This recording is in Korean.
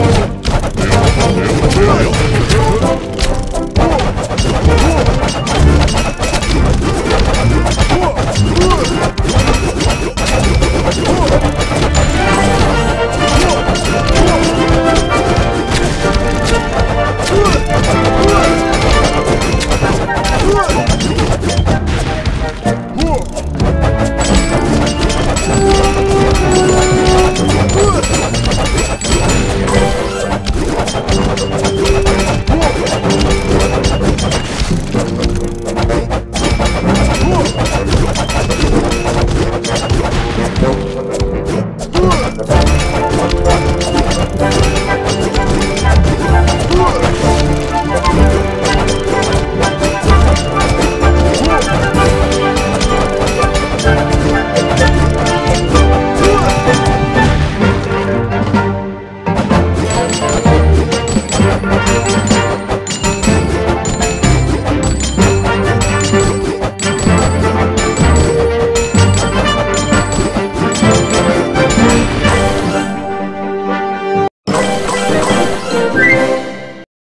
오!